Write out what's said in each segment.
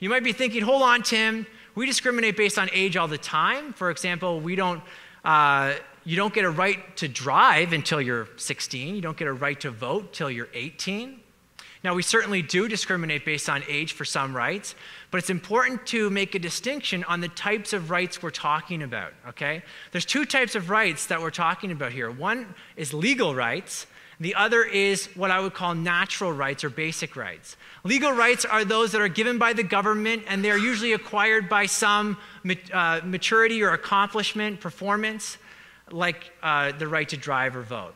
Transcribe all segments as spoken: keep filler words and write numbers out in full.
You might be thinking, hold on, Tim, we discriminate based on age all the time. For example, we don't, uh, you don't get a right to drive until you're sixteen. You don't get a right to vote till you're eighteen. Now, we certainly do discriminate based on age for some rights, but it's important to make a distinction on the types of rights we're talking about, okay? There's two types of rights that we're talking about here. One is legal rights. The other is what I would call natural rights or basic rights. Legal rights are those that are given by the government, and they're usually acquired by some uh, maturity or accomplishment, performance, like uh, the right to drive or vote.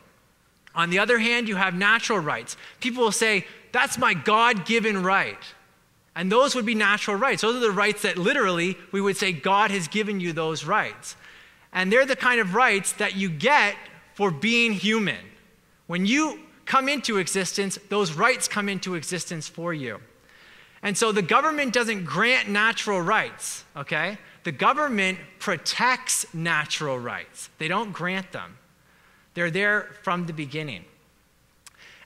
On the other hand, you have natural rights. People will say, that's my God-given right. And those would be natural rights. Those are the rights that literally we would say God has given you those rights. And they're the kind of rights that you get for being human. When you come into existence, those rights come into existence for you. And so the government doesn't grant natural rights, okay? The government protects natural rights. They don't grant them. They're there from the beginning.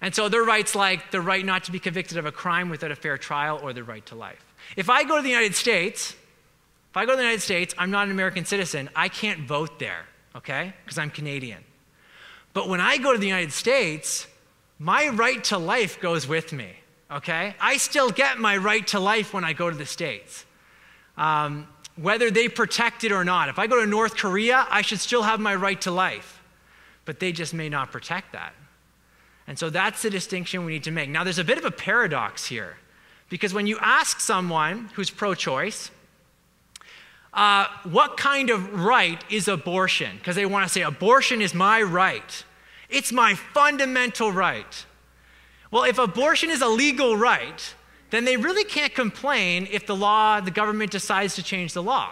And so their rights like the right not to be convicted of a crime without a fair trial or the right to life. If I go to the United States, if I go to the United States, I'm not an American citizen. I can't vote there, okay? Because I'm Canadian. But when I go to the United States, my right to life goes with me, okay? I still get my right to life when I go to the States, um, whether they protect it or not. If I go to North Korea, I should still have my right to life, but they just may not protect that. And so that's the distinction we need to make. Now, there's a bit of a paradox here, because when you ask someone who's pro-choice, uh, what kind of right is abortion? Because they want to say, abortion is my right. It's my fundamental right. Well, if abortion is a legal right, then they really can't complain if the law, the government decides to change the law.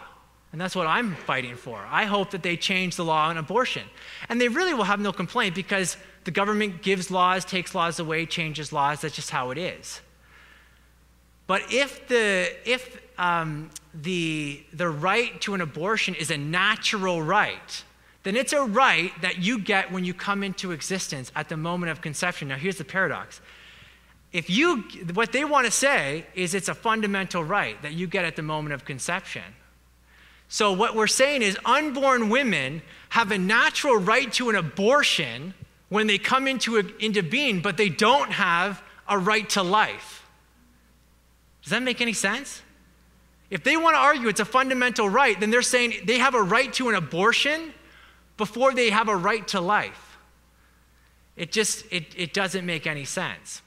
And that's what I'm fighting for. I hope that they change the law on abortion. And they really will have no complaint, because the government gives laws, takes laws away, changes laws. That's just how it is. But if the, if, um, the, the right to an abortion is a natural right, then it's a right that you get when you come into existence at the moment of conception. Now, here's the paradox. If you, what they want to say is it's a fundamental right that you get at the moment of conception. So what we're saying is unborn women have a natural right to an abortion when they come into, a, into being, but they don't have a right to life. Does that make any sense? If they want to argue it's a fundamental right, then they're saying they have a right to an abortion before they have a right to life. It just, it, it doesn't make any sense.